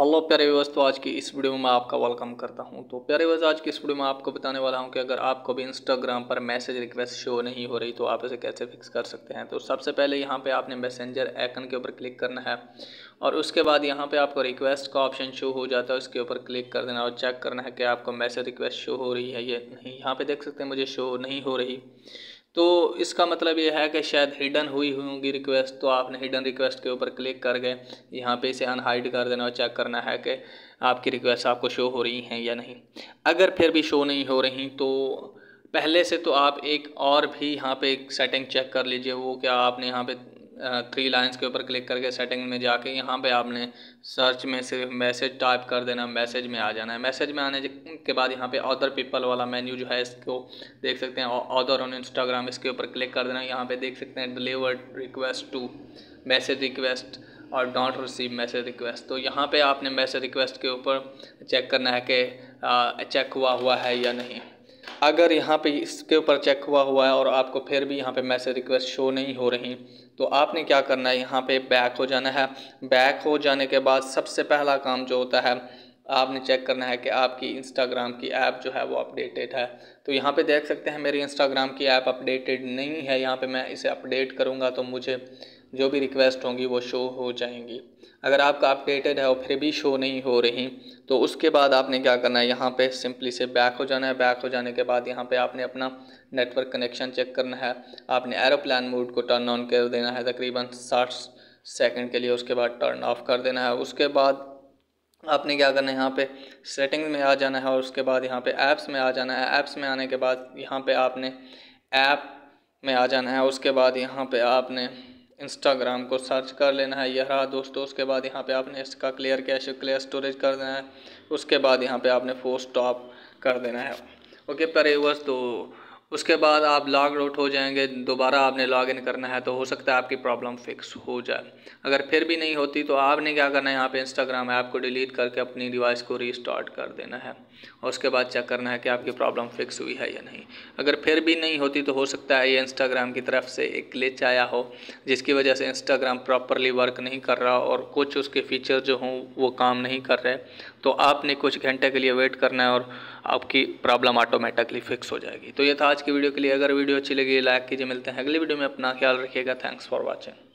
Hello प्यारे viewers, तो आज की इस वीडियो में मैं आपका वेलकम करता हूं। तो प्यारे व्यूअर्स, आज की इस वीडियो में आपको बताने वाला हूं कि अगर आपको भी इंस्टाग्राम पर मैसेज रिक्वेस्ट शो नहीं हो रही तो आप इसे कैसे फिक्स कर सकते हैं। तो सबसे पहले यहां पे आपने मैसेंजर आइकन के ऊपर क्लिक करना है और उसके बाद यहाँ पर आपको रिक्वेस्ट का ऑप्शन शो हो जाता है, उसके ऊपर क्लिक कर देना और चेक करना है कि आपको मैसेज रिक्वेस्ट शो हो रही है या नहीं। यहाँ पर देख सकते हैं मुझे शो नहीं हो रही, तो इसका मतलब यह है कि शायद हिडन हुई होंगी रिक्वेस्ट। तो आपने हिडन रिक्वेस्ट के ऊपर क्लिक कर गए, यहाँ पे इसे अनहाइड कर देना और चेक करना है कि आपकी रिक्वेस्ट आपको शो हो रही हैं या नहीं। अगर फिर भी शो नहीं हो रही तो पहले से तो आप एक और भी यहाँ पे एक सेटिंग चेक कर लीजिए। वो क्या आपने यहाँ पे 3 लाइन्स के ऊपर क्लिक करके सेटिंग में जाके यहाँ पे आपने सर्च में सिर्फ मैसेज टाइप कर देना, मैसेज में आ जाना है। मैसेज में आने के बाद यहाँ पे अदर पीपल वाला मेन्यू जो है इसको देख सकते हैं, अदर ऑन इंस्टाग्राम, इसके ऊपर क्लिक कर देना। यहाँ पे देख सकते हैं delivered request to message request और डोंट रिसीव मैसेज रिक्वेस्ट। तो यहाँ पे आपने मैसेज रिक्वेस्ट के ऊपर चेक करना है कि चेक हुआ है या नहीं। अगर यहाँ पे इसके ऊपर चेक हुआ है और आपको फिर भी यहाँ पे मैसेज रिक्वेस्ट शो नहीं हो रही तो आपने क्या करना है, यहाँ पे बैक हो जाना है। बैक हो जाने के बाद सबसे पहला काम जो होता है आपने चेक करना है कि आपकी इंस्टाग्राम की ऐप जो है वो अपडेटेड है। तो यहाँ पे देख सकते हैं मेरी इंस्टाग्राम की ऐप अपडेटेड नहीं है। यहाँ पे मैं इसे अपडेट करूँगा तो मुझे जो भी रिक्वेस्ट होंगी वो शो हो जाएंगी। अगर आपका अपडेटेड है और फिर भी शो नहीं हो रही तो उसके बाद आपने क्या करना है, यहाँ पे सिंपली से बैक हो जाना है। बैक हो जाने के बाद यहाँ पे आपने अपना नेटवर्क कनेक्शन चेक करना है। आपने एरोप्लेन मोड को टर्न ऑन कर देना है तकरीबन 60 सेकंड के लिए, उसके बाद टर्न ऑफ कर देना है। उसके बाद आपने क्या करना है, यहाँ पे सेटिंग्स में आ जाना है और उसके बाद यहाँ पे ऐप्स में आ जाना है। ऐप्स में आने के बाद यहाँ पे आपने ऐप में आ जाना है। उसके बाद यहाँ पे आपने इंस्टाग्राम को सर्च कर लेना है, यह रहा दोस्तों। उसके बाद यहाँ पे आपने इसका क्लियर कैश क्लियर स्टोरेज कर देना है। उसके बाद यहाँ पे आपने फोर्स स्टॉप कर देना है। ओके प्यारे व्यूअर्स, तो उसके बाद आप लॉग आउट हो जाएंगे। दोबारा आपने लॉग इन करना है तो हो सकता है आपकी प्रॉब्लम फिक्स हो जाए। अगर फिर भी नहीं होती तो आपने क्या करना है, यहाँ पे इंस्टाग्राम ऐप को डिलीट करके अपनी डिवाइस को रीस्टार्ट कर देना है और उसके बाद चेक करना है कि आपकी प्रॉब्लम फिक्स हुई है या नहीं। अगर फिर भी नहीं होती तो हो सकता है ये इंस्टाग्राम की तरफ से एक ग्लिच आया हो जिसकी वजह से इंस्टाग्राम प्रॉपरली वर्क नहीं कर रहा और कुछ उसके फीचर जो हों वो काम नहीं कर रहे। तो आपने कुछ घंटे के लिए वेट करना है और आपकी प्रॉब्लम ऑटोमेटिकली फिक्स हो जाएगी। तो ये था आज की वीडियो के लिए। अगर वीडियो अच्छी लगी लाइक कीजिए। मिलते हैं अगली वीडियो में, अपना ख्याल रखिएगा। Thanks for watching.